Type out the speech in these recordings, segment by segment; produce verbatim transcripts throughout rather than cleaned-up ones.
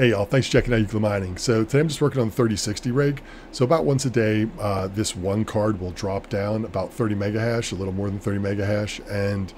Hey y'all, thanks for checking out Euclid Mining. So today I'm just working on the thirty sixty rig. So about once a day, uh, this one card will drop down about thirty mega hash, a little more than thirty mega hash. And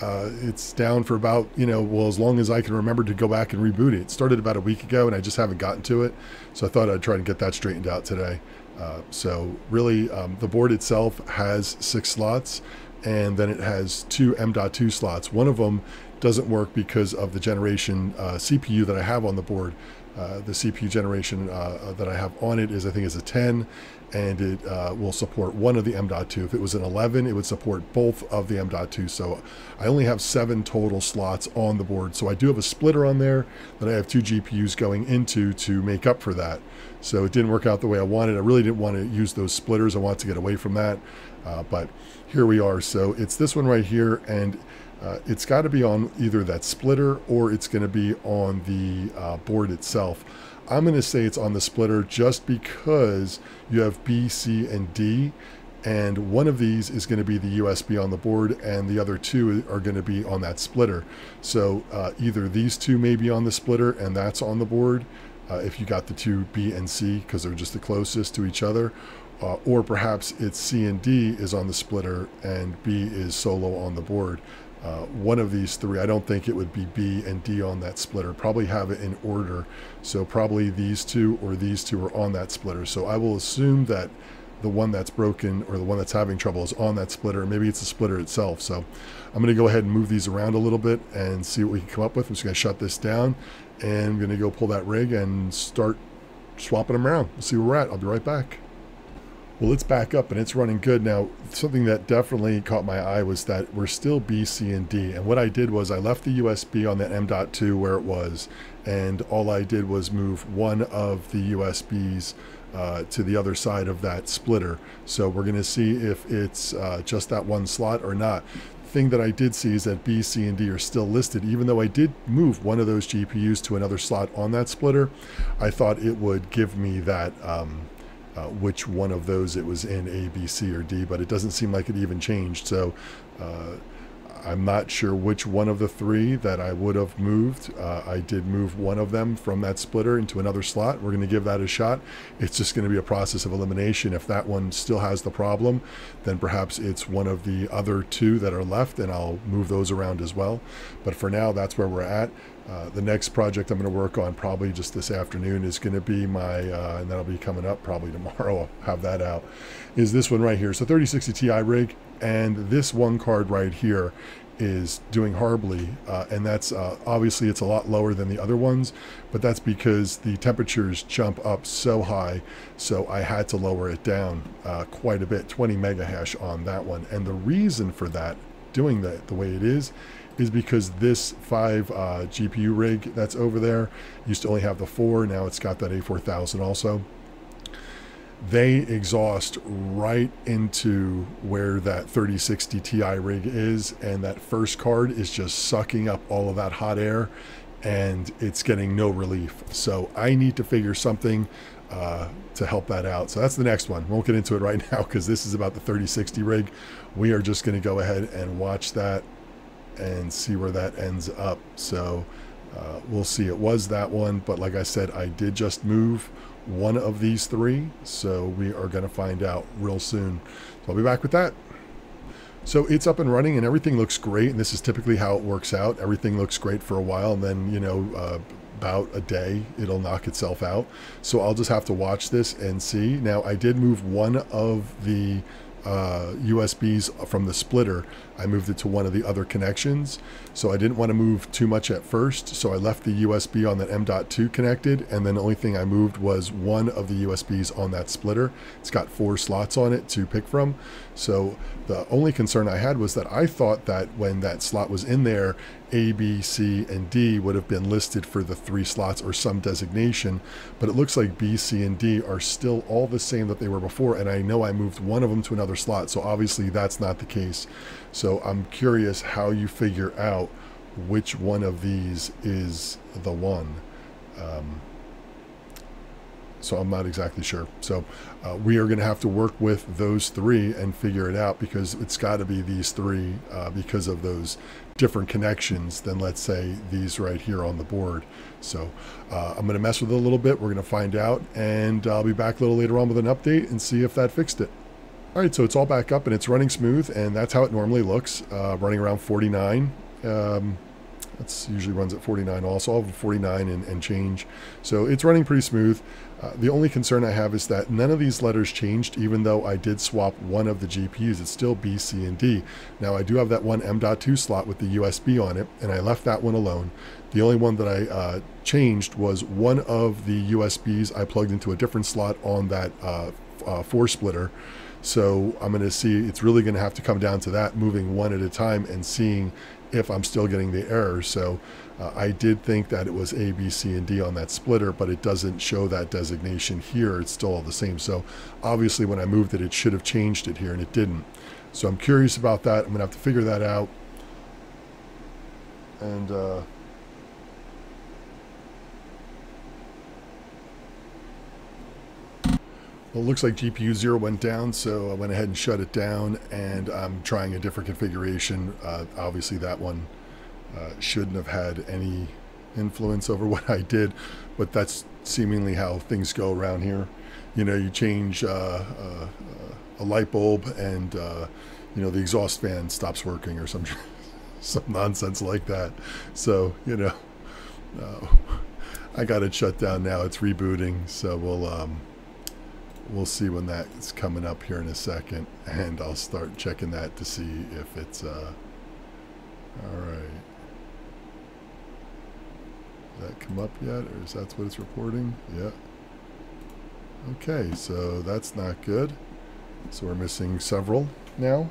uh, it's down for about, you know, well, as long as I can remember to go back and reboot it. It started about a week ago and I just haven't gotten to it. So I thought I'd try and get that straightened out today. Uh, so really, um, the board itself has six slots and then it has two M dot two slots. One of them doesn't work because of the generation uh, C P U that I have on the board. Uh, the C P U generation uh, that I have on it is, I think, is a ten, and it uh, will support one of the M dot two. If it was an eleven, it would support both of the M dot two. So I only have seven total slots on the board. So I do have a splitter on there that I have two G P Us going into to make up for that. So it didn't work out the way I wanted. I really didn't want to use those splitters. I wanted to get away from that, uh, but here we are. So it's this one right here, and Uh, it's got to be on either that splitter or it's going to be on the uh, board itself. I'm going to say it's on the splitter just because you have B, C, and D, and one of these is going to be the U S B on the board and the other two are going to be on that splitter. So uh, either these two may be on the splitter and that's on the board, uh, if you got the two B and C because they're just the closest to each other, uh, or perhaps it's C and D is on the splitter and B is solo on the board. Uh, one of these three, I don't think it would be B and D on that splitter. Probably have it in order. So probably these two or these two are on that splitter. So I will assume that the one that's broken or the one that's having trouble is on that splitter. Maybe it's the splitter itself. So I'm going to go ahead and move these around a little bit and see what we can come up with. I'm just going to shut this down and I'm going to go pull that rig and start swapping them around. We'll see where we're at. I'll be right back. Well, it's back up and it's running good. Now, something that definitely caught my eye was that we're still B, C, and D. And what I did was I left the U S B on that M dot two where it was, and all I did was move one of the U S Bs uh, to the other side of that splitter. So we're gonna see if it's uh, just that one slot or not. Thing that I did see is that B, C, and D are still listed. Even though I did move one of those G P Us to another slot on that splitter, I thought it would give me that, um, Uh, which one of those it was in, A, B, C, or D, but it doesn't seem like it even changed. So uh, I'm not sure which one of the three that I would have moved. Uh, I did move one of them from that splitter into another slot. We're going to give that a shot. It's just going to be a process of elimination. If that one still has the problem, then perhaps it's one of the other two that are left, and I'll move those around as well. But for now, that's where we're at. Uh, the next project I'm going to work on probably just this afternoon is going to be my, uh, and that'll be coming up probably tomorrow, I'll have that out, is this one right here. So thirty sixty T I rig, and this one card right here is doing horribly, uh, and that's uh, obviously it's a lot lower than the other ones, but that's because the temperatures jump up so high, so I had to lower it down uh, quite a bit, twenty mega hash on that one. And the reason for that, doing that the way it is, is because this five uh, G P U rig that's over there used to only have the four, now it's got that A four thousand also. They exhaust right into where that thirty sixty T I rig is, and that first card is just sucking up all of that hot air and it's getting no relief. So I need to figure something uh, to help that out. So that's the next one. Won't get into it right now because this is about the thirty sixty rig. We are just gonna go ahead and watch that and see where that ends up. So uh, we'll see. It was that one, but like I said, I did just move one of these three, so we are going to find out real soon. So I'll be back with that. So it's up and running and everything looks great, and this is typically how it works out. Everything looks great for a while, and then, you know, uh, about a day it'll knock itself out. So I'll just have to watch this and see. Now, I did move one of the Uh, U S Bs from the splitter. I moved it to one of the other connections. So I didn't want to move too much at first. So I left the U S B on that M dot two connected. And then the only thing I moved was one of the U S Bs on that splitter. It's got four slots on it to pick from. So the only concern I had was that I thought that when that slot was in there, A, B, C, and D would have been listed for the three slots or some designation. But it looks like B, C, and D are still all the same that they were before. And I know I moved one of them to another slot, so obviously that's not the case. So I'm curious how you figure out which one of these is the one. Um, So I'm not exactly sure. So uh, we are going to have to work with those three and figure it out, because it's got to be these three uh, because of those different connections than, let's say, these right here on the board. So uh, I'm going to mess with it a little bit. We're going to find out, and I'll be back a little later on with an update and see if that fixed it. All right, so it's all back up and it's running smooth, and that's how it normally looks, uh, running around forty-nine. Um, That's usually runs at forty-nine also. I'll have forty-nine and, and change. So it's running pretty smooth. Uh, the only concern I have is that none of these letters changed, even though I did swap one of the G P Us. It's still B, C, and D. Now I do have that one M dot two slot with the U S B on it, and I left that one alone. The only one that I uh, changed was one of the U S Bs I plugged into a different slot on that uh, uh, four splitter. So I'm going to see, it's really going to have to come down to that, moving one at a time and seeing if I'm still getting the error. So uh, I did think that it was A, B, C, and D on that splitter, but it doesn't show that designation here. It's still all the same. So obviously when I moved it, it should have changed it here, and it didn't. So I'm curious about that. I'm going to have to figure that out. And uh, well, it looks like G P U zero went down, so I went ahead and shut it down, and I'm trying a different configuration. Uh, obviously that one uh, shouldn't have had any influence over what I did, but that's seemingly how things go around here. You know, you change uh, uh, a light bulb and, uh, you know, the exhaust fan stops working or some, some nonsense like that. So, you know, uh, I got it shut down now. It's rebooting, so we'll... Um, We'll see when that's coming up here in a second, and I'll start checking that to see if it's uh, all right. Did that come up yet, or is that what it's reporting? Yeah. Okay, so that's not good. So we're missing several now.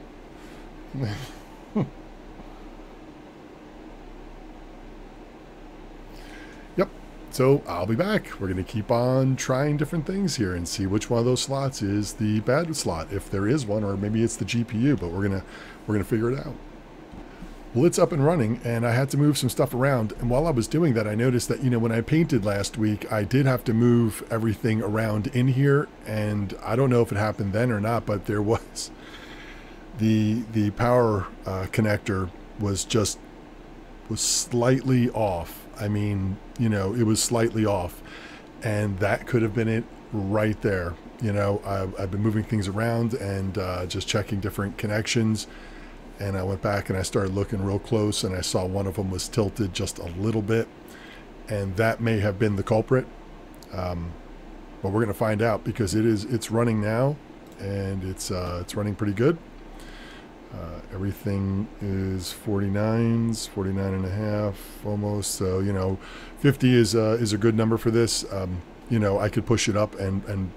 So I'll be back. We're going to keep on trying different things here and see which one of those slots is the bad slot, if there is one, or maybe it's the G P U, but we're going to we're going to figure it out. Well, it's up and running, and I had to move some stuff around. And while I was doing that, I noticed that, you know, when I painted last week, I did have to move everything around in here, and I don't know if it happened then or not, but there was the the power uh, connector was just was slightly off. I mean, you know, it was slightly off, and that could have been it right there. You know, I've, I've been moving things around and uh, just checking different connections. And I went back and I started looking real close, and I saw one of them was tilted just a little bit. And that may have been the culprit. Um, but we're going to find out, because it is, it's running now, and it's, uh, it's running pretty good. Uh, everything is forty-nines, forty-nine and a half almost. So, you know, fifty is a, is a good number for this. Um, you know, I could push it up and, and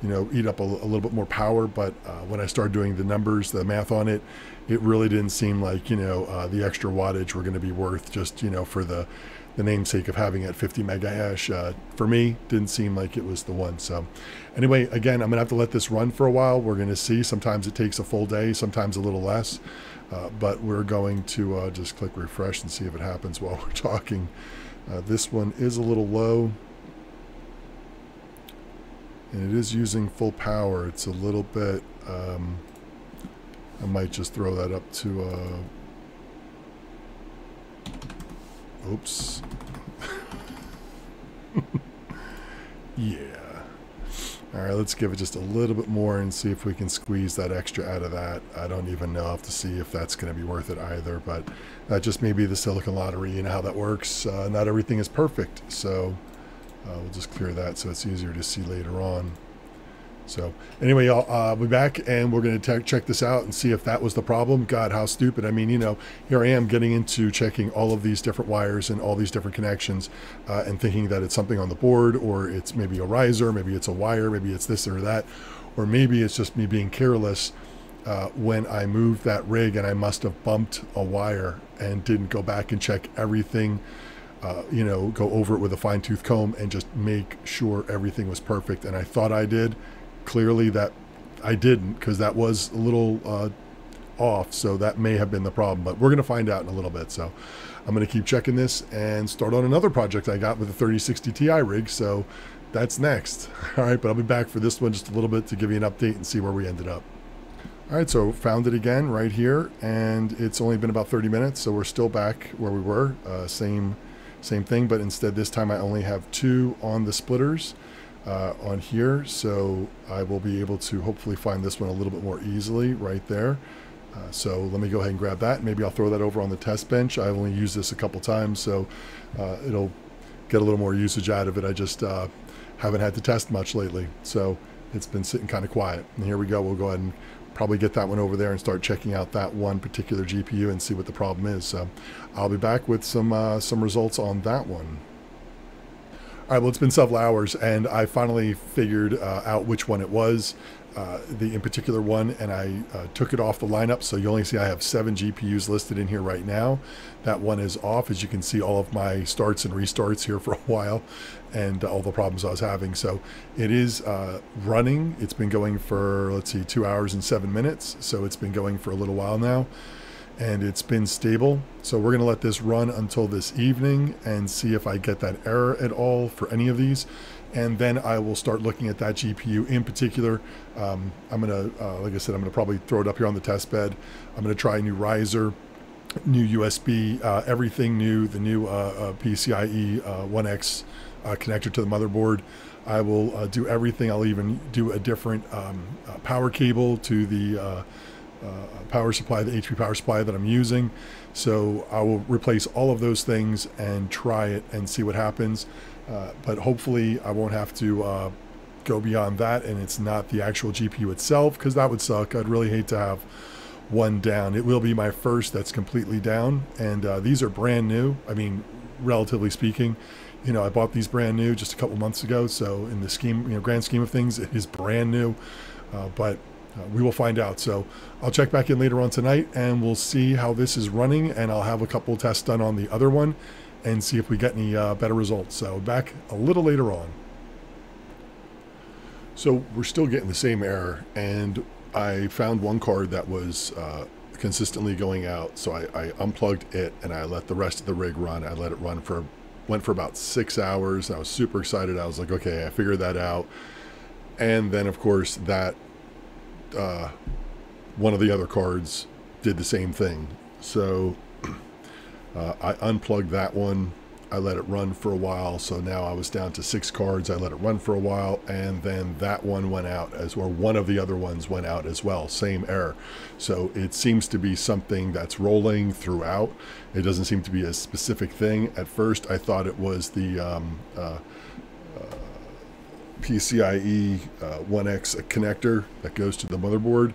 you know, eat up a, a little bit more power. But uh, when I started doing the numbers, the math on it, it really didn't seem like, you know, uh, the extra wattage were going to be worth just, you know, for the, the namesake of having it fifty mega hash. Uh, for me, didn't seem like it was the one. So anyway, again, I'm gonna have to let this run for a while. We're gonna see, sometimes it takes a full day, sometimes a little less, uh, but we're going to uh, just click refresh and see if it happens while we're talking. Uh, this one is a little low, and it is using full power. It's a little bit, um, I might just throw that up to uh, oops. Yeah. All right, let's give it just a little bit more and see if we can squeeze that extra out of that. I don't even know. I'll have to see if that's going to be worth it either, but that just may be the silicon lottery. You know how that works. Uh, not everything is perfect. So uh, we'll just clear that so it's easier to see later on. So anyway, I'll uh, be back, and we're going to check this out and see if that was the problem. God, how stupid. I mean, you know, here I am getting into checking all of these different wires and all these different connections uh, and thinking that it's something on the board, or it's maybe a riser, maybe it's a wire, maybe it's this or that, or maybe it's just me being careless uh, when I moved that rig, and I must have bumped a wire and didn't go back and check everything. Uh, you know, go over it with a fine tooth comb and just make sure everything was perfect. And I thought I did. Clearly that I didn't, because that was a little uh, off, so that may have been the problem, but we're going to find out in a little bit. So I'm going to keep checking this and start on another project I got with a thirty sixty Ti rig. So that's next. All right, but I'll be back for this one just a little bit to give you an update and see where we ended up. All right, so found it again right here, and it's only been about thirty minutes, so we're still back where we were. Uh, same same thing, but instead this time I only have two on the splitters uh, on here, so I will be able to hopefully find this one a little bit more easily right there. Uh, so let me go ahead and grab that. Maybe I'll throw that over on the test bench. I've only used this a couple times, so uh, it'll get a little more usage out of it. I just uh, haven't had to test much lately, so it's been sitting kind of quiet. And here we go. We'll go ahead and probably get that one over there and start checking out that one particular G P U and see what the problem is. So I'll be back with some uh, some results on that one. All right, well, it's been several hours, and I finally figured uh, out which one it was. Uh, the in particular one, and I uh, took it off the lineup, so you only see I have seven G P Us listed in here right now. That one is off, as you can see all of my starts and restarts here for a while, and uh, all the problems I was having. So it is uh, running. It's been going for, let's see, two hours and seven minutes, so it's been going for a little while now, and it's been stable. So we're gonna let this run until this evening and see if I get that error at all for any of these. And then I will start looking at that G P U in particular. Um, I'm gonna, uh, like I said, I'm gonna probably throw it up here on the test bed. I'm gonna try a new riser, new U S B, uh, everything new, the new uh, uh, PCIe uh, one X uh, connector to the motherboard. I will uh, do everything. I'll even do a different um, uh, power cable to the uh, uh, power supply, the H P power supply that I'm using. So I will replace all of those things and try it and see what happens. Uh, but hopefully I won't have to uh, go beyond that, and it's not the actual G P U itself, because that would suck. I'd really hate to have one down. It will be my first that's completely down, and uh, these are brand new. I mean, relatively speaking, you know, I bought these brand new just a couple months ago, so in the scheme, you know, grand scheme of things, it is brand new, uh, but uh, we will find out. So I'll check back in later on tonight, and we'll see how this is running, and I'll have a couple tests done on the other one and see if we get any uh, better results. So back a little later on. So we're still getting the same error, and I found one card that was uh, consistently going out. So I, I unplugged it and I let the rest of the rig run. I let it run for, went for about six hours. I was super excited. I was like, okay, I figured that out. And then of course that uh, one of the other cards did the same thing. So Uh, I unplugged that one. I let it run for a while. So now I was down to six cards. I let it run for a while, and then that one went out as well. One of the other ones went out as well. Same error. So it seems to be something that's rolling throughout. It doesn't seem to be a specific thing. At first, I thought it was the um, uh, uh, PCIe uh, one X connector that goes to the motherboard.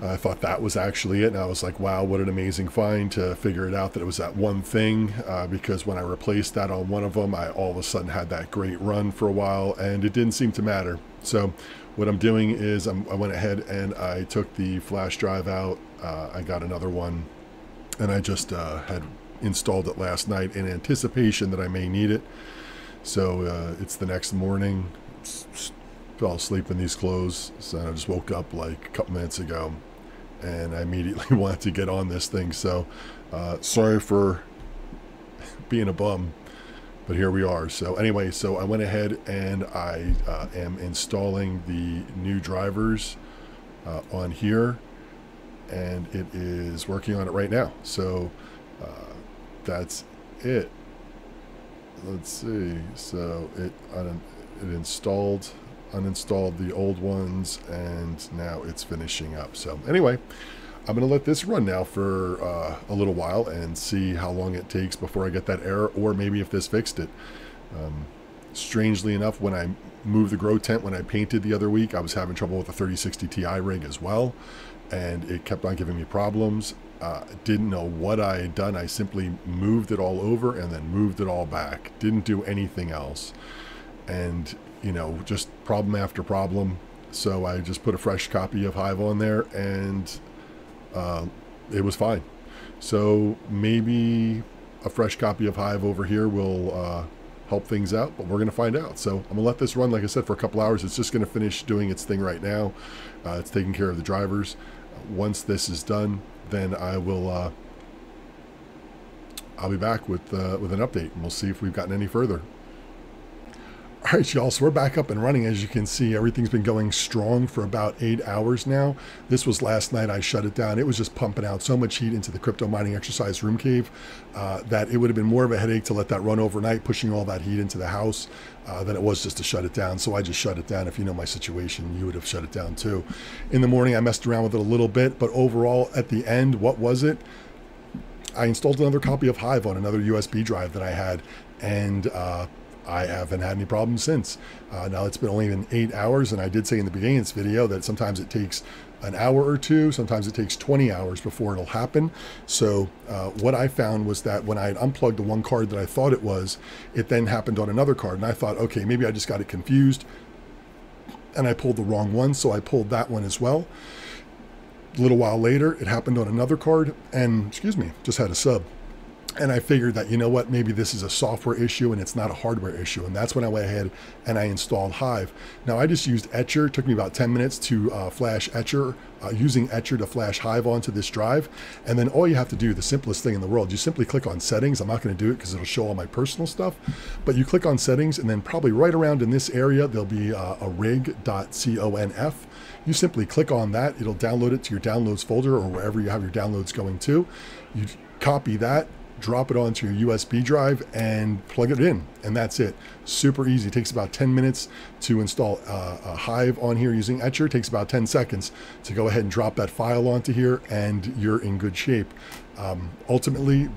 I thought that was actually it, and I was like, wow, what an amazing find to figure it out that it was that one thing, uh, because when I replaced that on one of them, I all of a sudden had that great run for a while, and it didn't seem to matter. So what I'm doing is I'm, I went ahead and I took the flash drive out. Uh, I got another one, and I just uh, had installed it last night in anticipation that I may need it. So uh, it's the next morning. I fell asleep in these clothes, so I just woke up like a couple minutes ago, and I immediately wanted to get on this thing. So uh, sorry for being a bum, but here we are. So anyway, so I went ahead and I uh, am installing the new drivers uh, on here, and it is working on it right now. So uh, that's it. Let's see. So it, it installed, uninstalled the old ones, and now it's finishing up. So anyway, I'm gonna let this run now for uh, a little while and see how long it takes before I get that error, or maybe if this fixed it. Um, strangely enough, when I moved the grow tent, when I painted the other week, I was having trouble with the thirty sixty T I rig as well, and it kept on giving me problems. Uh, didn't know what I had done. I simply moved it all over and then moved it all back. Didn't do anything else. And you know, just problem after problem. So I just put a fresh copy of Hive on there, and uh, it was fine. So maybe a fresh copy of Hive over here will uh, help things out, but we're gonna find out. So I'm gonna let this run, like I said, for a couple hours. It's just gonna finish doing its thing right now. Uh, it's taking care of the drivers. Once this is done, then I will, uh, I'll be back with, uh, with an update, and we'll see if we've gotten any further. All right, y'all, so we're back up and running. As you can see, everything's been going strong for about eight hours now. This was last night. I shut it down. It was just pumping out so much heat into the crypto mining exercise room cave uh, that it would have been more of a headache to let that run overnight, pushing all that heat into the house, uh, than it was just to shut it down. So I just shut it down. If you know my situation, you would have shut it down too. In the morning, I messed around with it a little bit, but overall at the end, what was it? I installed another copy of Hive on another U S B drive that I had, and uh, I haven't had any problems since. Uh, now it's been only been eight hours, and I did say in the beginning of this video that sometimes it takes an hour or two, sometimes it takes twenty hours before it'll happen. So uh, what I found was that when I had unplugged the one card that I thought it was, it then happened on another card, and I thought, okay, maybe I just got it confused, and I pulled the wrong one, so I pulled that one as well. A little while later, it happened on another card, and excuse me, just had a sub. And I figured that, you know what, maybe this is a software issue and it's not a hardware issue. And that's when I went ahead and I installed Hive. Now I just used Etcher. It took me about ten minutes to uh, flash Etcher, uh, using Etcher to flash Hive onto this drive. And then all you have to do, the simplest thing in the world, you simply click on settings. I'm not gonna do it because it'll show all my personal stuff, but you click on settings, and then probably right around in this area, there'll be uh, a rig dot conf. You simply click on that. It'll download it to your downloads folder or wherever you have your downloads going to. You copy that, drop it onto your U S B drive, and plug it in, and that's it. Super easy. It takes about ten minutes to install uh, a Hive on here using Etcher. It takes about ten seconds to go ahead and drop that file onto here, and you're in good shape. Um, ultimately,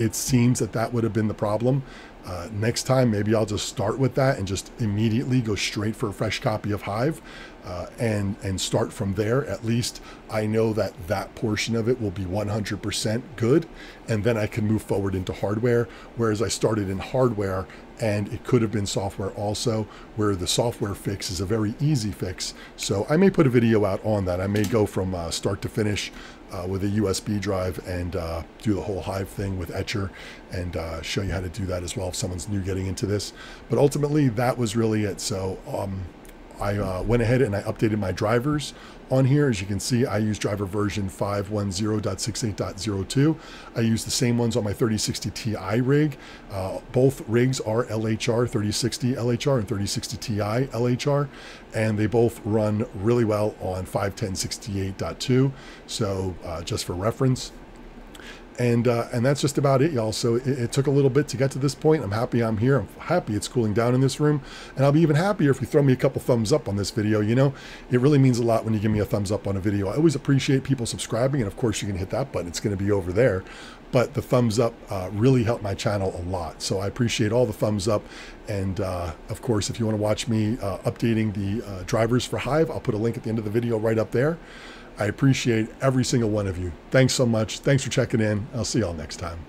it seems that that would have been the problem. Uh, next time, maybe I'll just start with that and just immediately go straight for a fresh copy of Hive uh, and, and start from there. At least I know that that portion of it will be one hundred percent good, and then I can move forward into hardware. Whereas I started in hardware, and it could have been software also, where the software fix is a very easy fix. So I may put a video out on that. I may go from uh, start to finish uh, with a U S B drive and uh, do the whole Hive thing with Etcher, and uh, show you how to do that as well if someone's new getting into this. But ultimately, that was really it. So um, I uh, went ahead and I updated my drivers on here. As you can see, I use driver version five ten dot sixty-eight dot oh two. I use the same ones on my thirty sixty T I rig. Uh, both rigs are L H R, thirty sixty L H R and thirty sixty T I L H R, and they both run really well on five ten sixty-eight dot two. So uh, just for reference. And, uh, and that's just about it, y'all. So it, it took a little bit to get to this point. I'm happy I'm here. I'm happy it's cooling down in this room. And I'll be even happier if you throw me a couple thumbs up on this video. You know, it really means a lot when you give me a thumbs up on a video. I always appreciate people subscribing. And of course, you can hit that button. It's going to be over there. But the thumbs up uh, really helped my channel a lot. So I appreciate all the thumbs up. And uh, of course, if you want to watch me uh, updating the uh, drivers for Hive, I'll put a link at the end of the video right up there. I appreciate every single one of you. Thanks so much. Thanks for checking in. I'll see y'all next time.